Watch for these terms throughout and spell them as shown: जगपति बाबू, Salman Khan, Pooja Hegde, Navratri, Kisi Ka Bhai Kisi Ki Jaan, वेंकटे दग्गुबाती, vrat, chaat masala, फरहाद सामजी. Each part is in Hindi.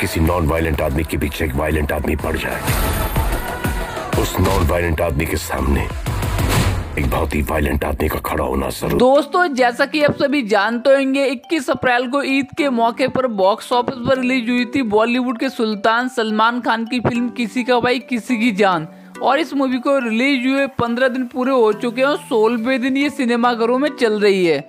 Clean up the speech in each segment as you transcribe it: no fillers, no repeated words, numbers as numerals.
किसी नॉन वायलेंट आदमी के पीछे एक वायलेंट आदमी पड़ जाए, उस नॉन वायलेंट आदमी के सामने एक बहुत ही वायलेंट आदमी का खड़ा होना जरूरी। दोस्तों जैसा कि आप सभी जानते होंगे 21 अप्रैल को ईद के मौके पर बॉक्स ऑफिस पर रिलीज हुई थी बॉलीवुड के सुल्तान सलमान खान की फिल्म किसी का भाई किसी की जान, और इस मूवी को रिलीज हुए 15 दिन पूरे हो चुके हैं और 16वें दिन ये सिनेमाघरों में चल रही है।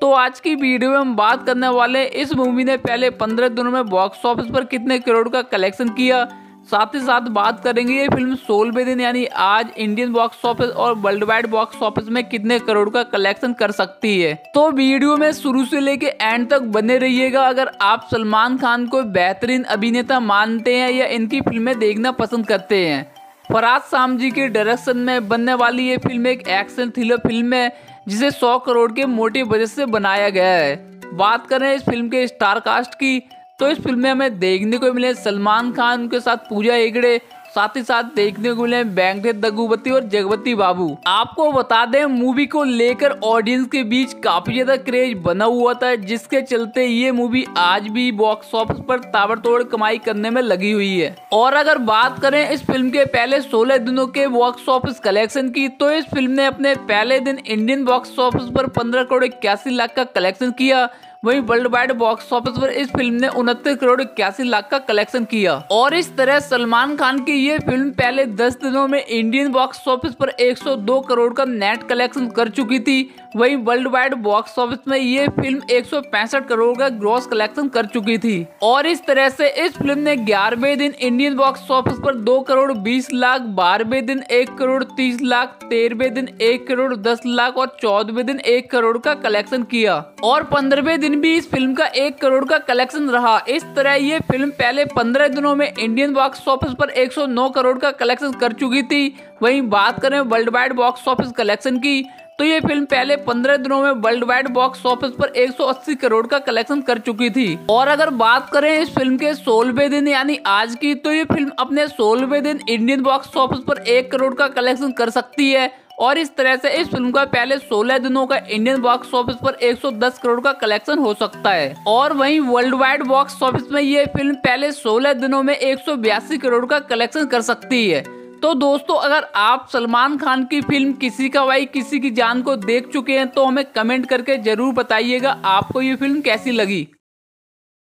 तो आज की वीडियो में हम बात करने वाले हैं इस मूवी ने पहले 15 दिनों में बॉक्स ऑफिस पर कितने करोड़ का कलेक्शन किया, साथ ही साथ बात करेंगे ये फिल्म 16वें दिन यानी आज इंडियन बॉक्स ऑफिस और वर्ल्ड वाइड बॉक्स ऑफिस में कितने करोड़ का कलेक्शन कर सकती है। तो वीडियो में शुरू से लेके एंड तक बने रहिएगा। अगर आप सलमान खान को बेहतरीन अभिनेता मानते हैं या इनकी फिल्में देखना पसंद करते हैं, फरहाद सामजी के डायरेक्शन में बनने वाली ये फिल्म एक एक्शन थ्रिलर फिल्म है जिसे 100 करोड़ के मोटे बजट से बनाया गया है। बात करें इस फिल्म के स्टार कास्ट की तो इस फिल्म में हमें देखने को मिले सलमान खान, उनके साथ पूजा हेगड़े, साथ ही साथ देखने को मिले वेंकटे दग्गुबाती और जगपति बाबू। आपको बता दें मूवी को लेकर ऑडियंस के बीच काफी ज्यादा क्रेज बना हुआ था, जिसके चलते ये मूवी आज भी बॉक्स ऑफिस पर ताबड़तोड़ कमाई करने में लगी हुई है। और अगर बात करें इस फिल्म के पहले 16 दिनों के बॉक्स ऑफिस कलेक्शन की तो इस फिल्म ने अपने पहले दिन इंडियन बॉक्स ऑफिस पर 15 करोड़ 81 लाख का कलेक्शन किया, वहीं वर्ल्ड वाइड बॉक्स ऑफिस पर इस फिल्म ने 69 करोड़ 81 लाख का कलेक्शन किया। और इस तरह सलमान खान की ये फिल्म पहले 10 दिनों में इंडियन बॉक्स ऑफिस पर 102 करोड़ का नेट कलेक्शन कर चुकी थी, वहीं वर्ल्ड वाइड बॉक्स ऑफिस में ये फिल्म 165 करोड़ का ग्रॉस कलेक्शन कर चुकी थी। और इस तरह से इस फिल्म ने 11वें दिन इंडियन बॉक्स ऑफिस पर 2 करोड़ 20 लाख, 12वें दिन 1 करोड़ 30 लाख, 13वें दिन 1 करोड़ 10 लाख और 14वें दिन 1 करोड़ का कलेक्शन किया, और 15वें दिन भी इस फिल्म का 1 करोड़ का कलेक्शन रहा। इस तरह ये फिल्म पहले 15 दिनों में इंडियन बॉक्स ऑफिस पर 109 करोड़ का कलेक्शन कर चुकी थी। वहीं बात करें world wide box office collection की तो ये फिल्म पहले 15 दिनों में वर्ल्ड वाइड बॉक्स ऑफिस पर 180 करोड़ का कलेक्शन कर चुकी थी। और अगर बात करें इस फिल्म के 16वें दिन यानी आज की तो ये फिल्म अपने 16वें दिन इंडियन बॉक्स ऑफिस पर 1 करोड़ का कलेक्शन कर सकती है, और इस तरह से इस फिल्म का पहले 16 दिनों का इंडियन बॉक्स ऑफिस पर 110 करोड़ का कलेक्शन हो सकता है। और वहीं वर्ल्ड वाइड बॉक्स ऑफिस में ये फिल्म पहले 16 दिनों में 182 करोड़ का कलेक्शन कर सकती है। तो दोस्तों अगर आप सलमान खान की फिल्म किसी का भाई किसी की जान को देख चुके हैं तो हमें कमेंट करके जरूर बताइएगा आपको ये फिल्म कैसी लगी।